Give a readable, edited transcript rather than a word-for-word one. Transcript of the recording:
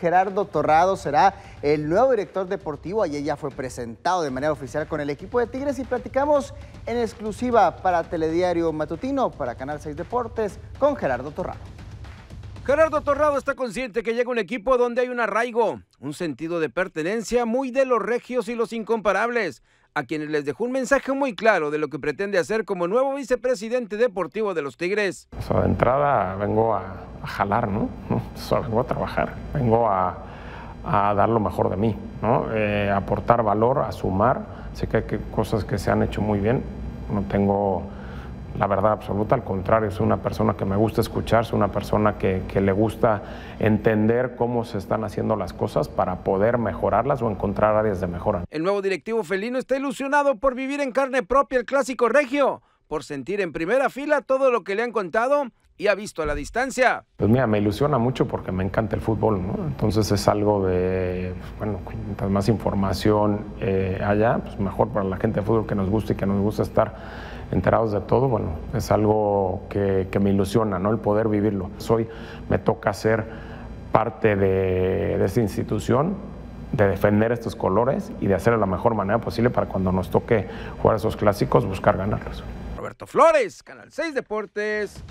Gerardo Torrado será el nuevo director deportivo. Ayer ya fue presentado de manera oficial con el equipo de Tigres y platicamos en exclusiva para Telediario Matutino, para Canal 6 Deportes, con Gerardo Torrado. Gerardo Torrado está consciente que llega un equipo donde hay un arraigo, un sentido de pertenencia muy de los regios y los incomparables, a quienes les dejó un mensaje muy claro de lo que pretende hacer como nuevo vicepresidente deportivo de los Tigres. De entrada vengo a jalar, ¿no? Vengo a trabajar, vengo a dar lo mejor de mí, ¿no? Aportar valor, a sumar. Sé que hay cosas que se han hecho muy bien, no tengo la verdad absoluta, al contrario, soy una persona que me gusta escuchar, soy una persona que le gusta entender cómo se están haciendo las cosas para poder mejorarlas o encontrar áreas de mejora. El nuevo directivo felino está ilusionado por vivir en carne propia el clásico regio, por sentir en primera fila todo lo que le han contado y ha visto a la distancia. Pues mira, me ilusiona mucho porque me encanta el fútbol, ¿no? Entonces es algo de, bueno, cuantas más información haya, pues mejor para la gente de fútbol que nos gusta y que nos gusta estar enterados de todo. Bueno, es algo que me ilusiona, ¿no? El poder vivirlo. Hoy me toca ser parte de esta institución, de defender estos colores y de hacerlo de la mejor manera posible para cuando nos toque jugar esos clásicos, buscar ganarlos. Roberto Flores, Canal 6 Deportes.